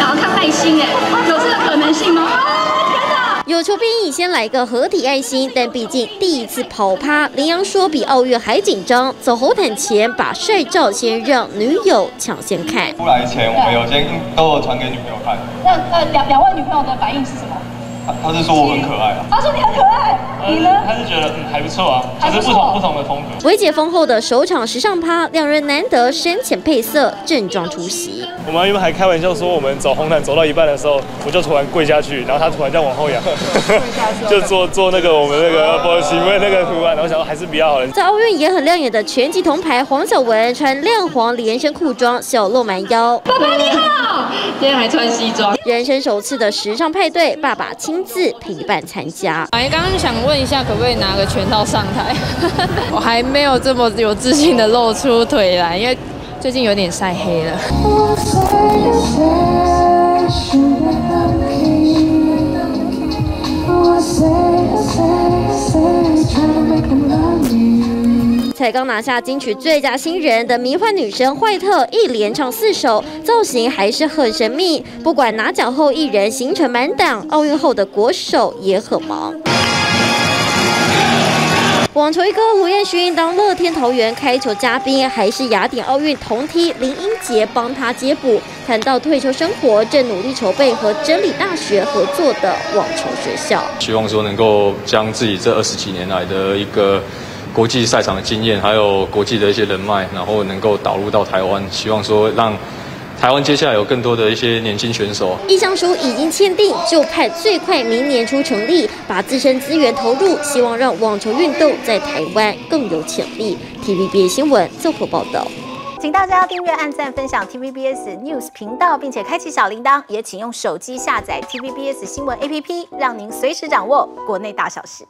想要看爱心，有这个可能性吗？天哪！有求必应，先来个合体爱心，但毕竟第一次跑趴，林洋说比奥运还紧张。走红毯前把帅照先让女友抢先看。出来前我们有先都有传给女朋友看。那两位女朋友的反应是什么？ 他是说我很可爱啊，他说你很可爱，你呢？他是觉得还不错啊，只是不同的风格。薇解封后的首场时尚趴，两人难得深浅配色，正装出席。我们原本还开玩笑说，我们走红毯走到一半的时候，我就突然跪下去，然后他突然再往后仰，就做那个我们那个波奇妹那个图案，然后想说还是比较好的。在奥运也很亮眼的拳击铜牌黄晓雯穿亮黄连身裤装，小露蛮腰。爸爸你好，今天还穿西装。人生首次的时尚派对，爸爸亲自陪伴参加。刚刚想问一下，可不可以拿个拳套上台？我还没有这么有自信的露出腿来，因为最近有点晒黑了。才刚拿下金曲最佳新人的迷幻女神惠特，一连唱4首，造型还是很神秘。不管拿奖后艺人行程满档，奥运后的国手也很忙。网球一哥卢彦勋当乐天桃园开球嘉宾，还是雅典奥运铜梯林英杰帮他接补。谈到退休生活，正努力筹备和真理大学合作的网球学校，希望说能够将自己这20几年来的一个。 国际赛场的经验，还有国际的一些人脉，然后能够导入到台湾，希望说让台湾接下来有更多的一些年轻选手。意向书已经签订，就盼最快明年初成立，把自身资源投入，希望让网球运动在台湾更有潜力。TVBS 新闻综合报道，请大家订阅、按赞、分享 TVBS News 频道，并且开启小铃铛，也请用手机下载 TVBS 新闻 APP， 让您随时掌握国内大小事。